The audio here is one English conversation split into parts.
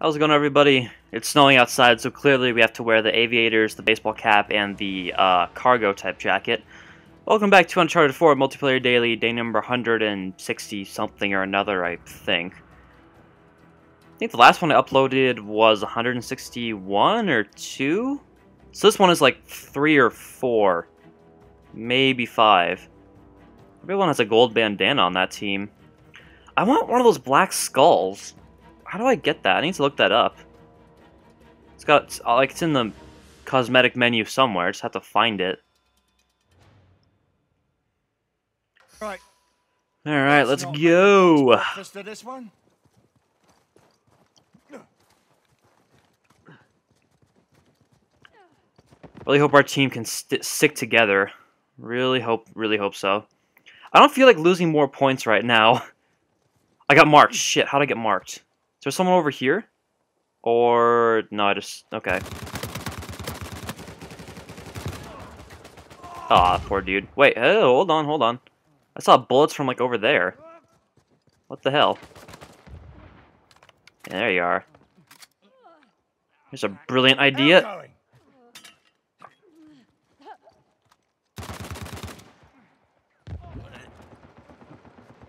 How's it going, everybody? It's snowing outside, so clearly we have to wear the aviators, the baseball cap, and the cargo-type jacket. Welcome back to Uncharted 4 Multiplayer Daily, day number 160-something or another, I think. I think the last one I uploaded was 161 or 2? So this one is like 3 or 4. Maybe 5. Everyone has a gold bandana on that team. I want one of those black skulls. How do I get that? I need to look that up. It's got, it's in the cosmetic menu somewhere. I just have to find it. Right. All right, let's go. This one. Really hope our team can stick together. Really hope so. I don't feel like losing more points right now. I got marked. Shit, how'd I get marked? Is there someone over here? Or... no, I just... okay. Aw, poor dude. Wait, oh, hold on. I saw bullets from, like, over there. What the hell? Yeah, there you are. Here's a brilliant idea.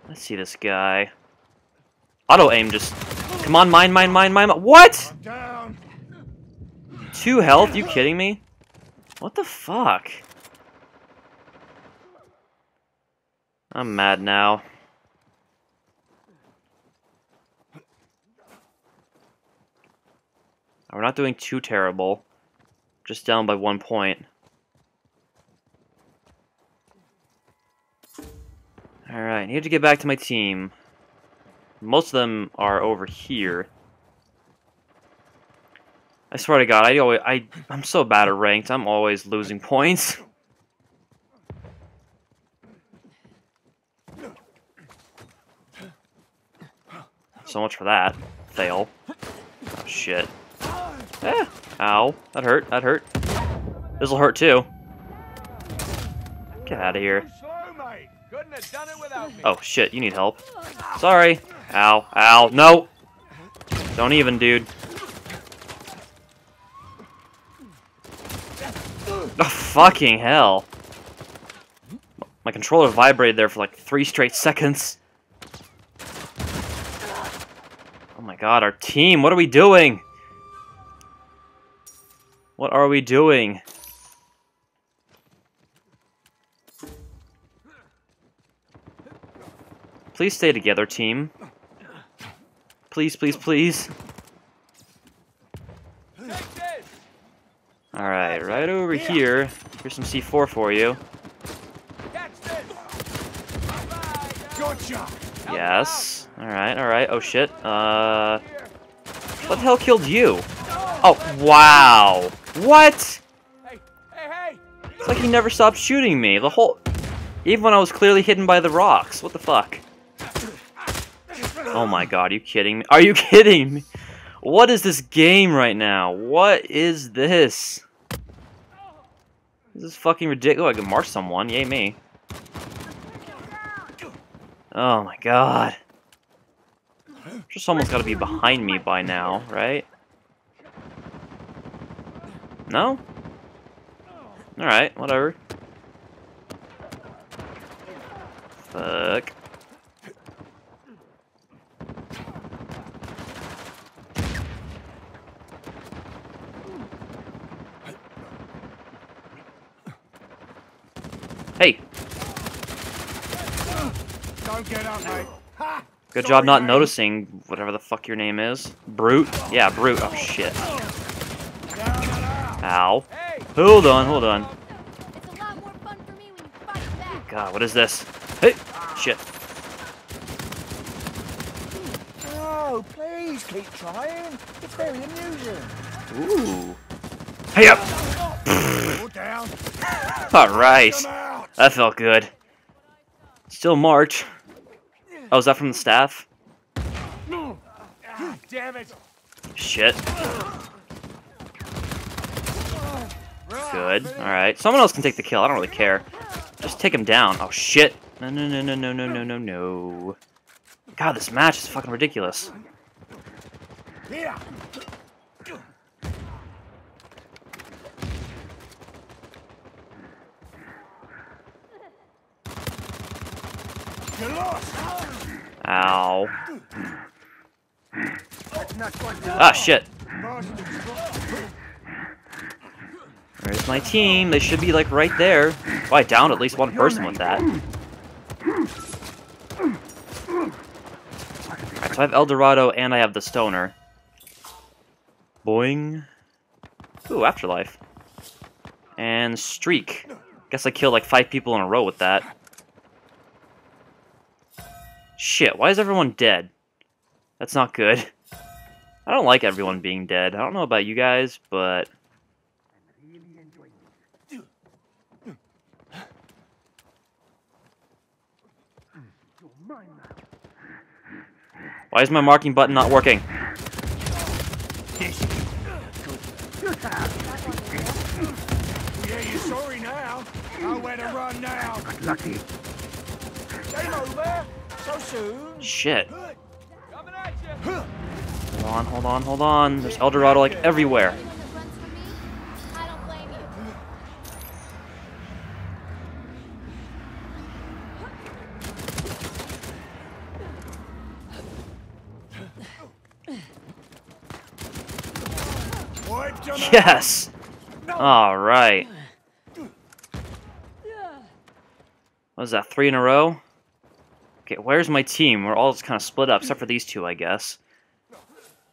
Let's see this guy. Auto-aim just... come on, mine. What? 2 health? You kidding me? What the fuck? I'm mad now. We're not doing too terrible. Just down by 1 point. Alright, I need to get back to my team. Most of them are over here. I swear to God, I'm so bad at ranked. I'm always losing points. So much for that. Fail. Oh, shit. Eh, ow. That hurt. This'll hurt too. Get out of here. Oh, shit. You need help. Sorry. Ow, ow, no! Don't even, dude. Oh, fucking hell. My controller vibrated there for like 3 straight seconds. Oh my God, our team, what are we doing? What are we doing? Please stay together, team. Please, please, please. Alright, right over here. Here's some C4 for you. Yes. Alright. Oh, shit. What the hell killed you? Oh, wow. What? It's like he never stopped shooting me. The whole... even when I was clearly hidden by the rocks. What the fuck? Oh my God, are you kidding me? Are you kidding me? What is this game right now? What is this? This is fucking ridiculous. Oh, I can mark someone. Yay me. Oh my God. Just someone's got to be behind me by now, right? No? Alright, whatever. Fuck. Hey! Don't get up, mate. Ha! Good job not noticing whatever the fuck your name is. Brute? Yeah, Brute. Oh, shit. Ow. Hold on. God, what is this? Hey! Shit. Oh, please keep trying. It's very amusing. Ooh. Hey up! Alright. That felt good. Still marked. Oh, is that from the staff? Damn it. Shit. Good. Alright. Someone else can take the kill. I don't really care. Just take him down. Oh, shit. No. God, this match is fucking ridiculous. Yeah. Get lost. Ow. Ah, shit. Where's my team? They should be, like, right there. Oh, I downed at least one person with that. Alright, so I have Eldorado and I have the Stoner. Boing. Ooh, Afterlife. And Streak. Guess I killed, like, 5 people in a row with that. Shit, why is everyone dead? That's not good. I don't like everyone being dead. I don't know about you guys, but... Why is my marking button not working? Yeah, you're sorry now. I'll let her run now. Good lucky. Game over. So soon. Shit. Coming at you. Hold on, hold on, hold on. There's Eldorado like everywhere. Yes! Alright. What is that, 3 in a row? Okay, where's my team? We're all just kind of split up, except for these two, I guess.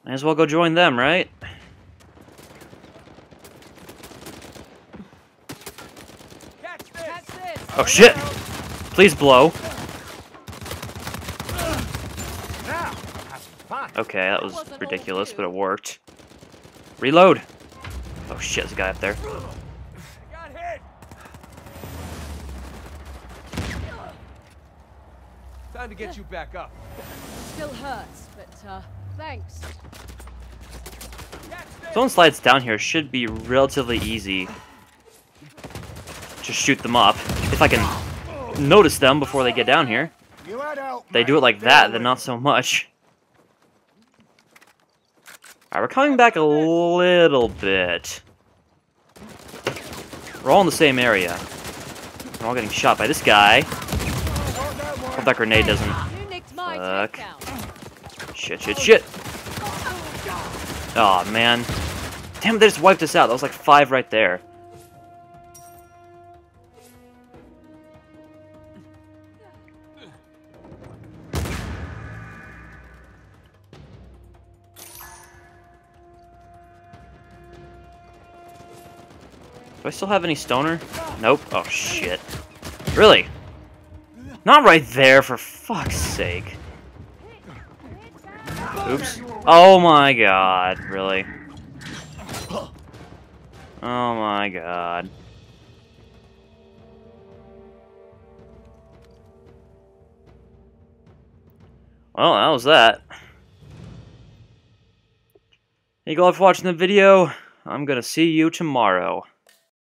Might as well go join them, right? Oh shit! Please blow. Okay, that was ridiculous, but it worked. Reload! Oh shit, there's a guy up there. Time to get you back up. Still hurts, but thanks. Someone slides down here, should be relatively easy. Just shoot them up. If I can notice them before they get down here. If they do it like that, then not so much. Alright, we're coming back a little bit. We're all in the same area. We're all getting shot by this guy. Hope that grenade doesn't. Fuck. Shit, shit, shit. Aw, man. Damn, they just wiped us out. That was like 5 right there. Do I still have any Stoner? Nope. Oh, shit. Really? Not right there, for fuck's sake. Oops. Oh my god, really? Oh my god. Well, that was that. Thank you all for watching the video. I'm gonna see you tomorrow.